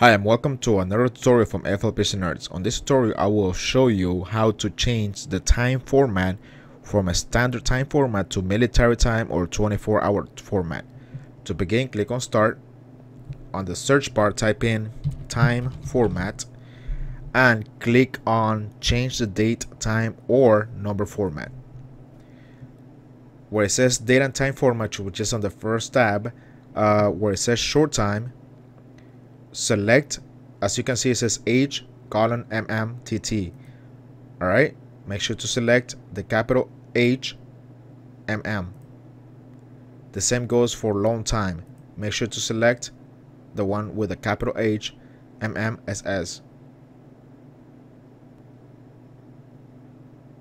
Hi and welcome to another tutorial from FLPC Nerds. On this tutorial I will show you how to change the time format from a standard time format to military time or 24-hour format. To begin, click on Start. On the search bar type in time format and click on change the date, time or number format. Where it says date and time format, which is on the first tab, where it says short time, select, as you can see it says age colon mmtt. All right, make sure to select the capital H mm. The same goes for long time. Make sure to select the one with the capital H mmss.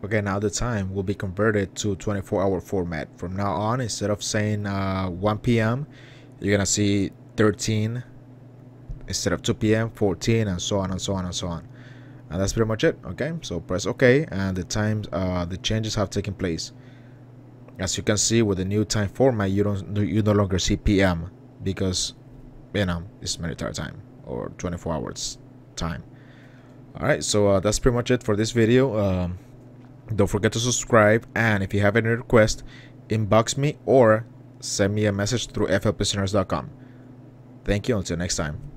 Okay, now the time will be converted to 24-hour format. From now on, instead of saying 1 p.m. you're gonna see 13 instead of 2 p.m. 14, and so on and so on and so on. And that's pretty much it. Okay, so press OK and the times, the changes have taken place. As you can see, with the new time format, you no longer see p.m. because, you know, it's military time or 24 hours time. All right, so that's pretty much it for this video. Don't forget to subscribe, and if you have any request, inbox me or send me a message through flpcnerds.com. Thank you, until next time.